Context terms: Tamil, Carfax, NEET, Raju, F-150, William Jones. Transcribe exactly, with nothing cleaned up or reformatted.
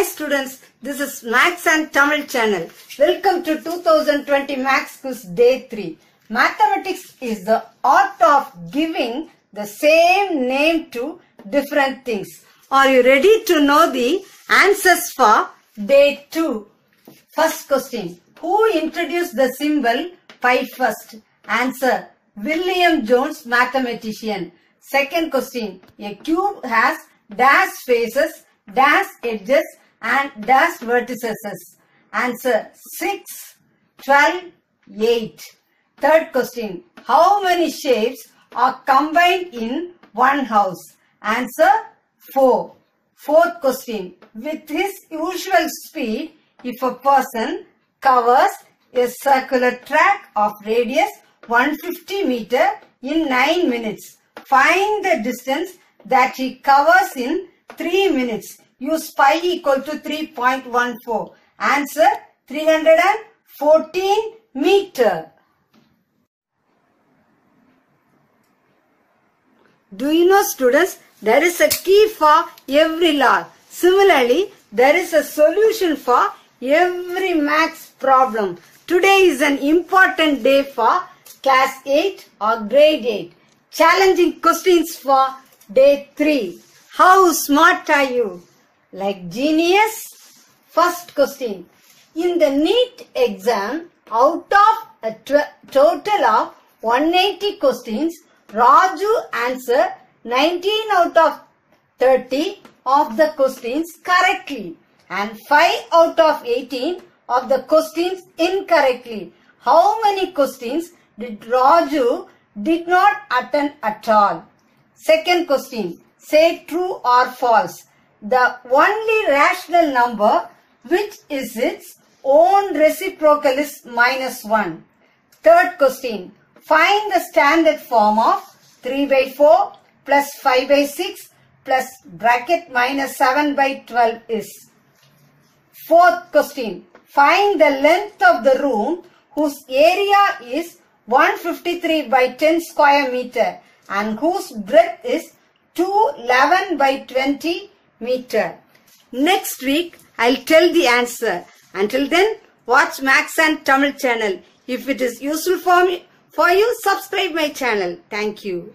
Hi students, this is Maths and Tamil channel. Welcome to two thousand twenty Maths Quiz Day three. Mathematics is the art of giving the same name to different things. Are you ready to know the answers for Day two? First question, who introduced the symbol pi first? Answer, William Jones, mathematician. Second question, a cube has dash faces, dash edges and dash vertices. Answer six, twelve, eight. Third question, how many shapes are combined in one house? Answer four. Fourth question, with his usual speed, if a person covers a circular track of radius one hundred fifty meter in nine minutes, find the distance that he covers in three minutes. Use pi equal to three point one four. Answer three hundred fourteen meter. Do you know, students, there is a key for every law. Similarly, there is a solution for every maths problem. Today is an important day for class eight or grade eight. Challenging questions for day three. How smart are you? Like genius? First question. In the NEET exam, out of a total of one hundred eighty questions, Raju answered nineteen out of thirty of the questions correctly and five out of eighteen of the questions incorrectly. How many questions did Raju did not attend at all? Second question. Say true or false. The only rational number which is its own reciprocal is minus one. Third question. Find the standard form of three by four plus five by six plus bracket minus seven by twelve is. Fourth question. Find the length of the room whose area is one hundred fifty-three by ten square meter and whose breadth is two hundred eleven by twenty meter. Next week, I'll tell the answer. Until then, watch Maths and Tamil channel. If it is useful for me, for you, subscribe my channel. Thank you.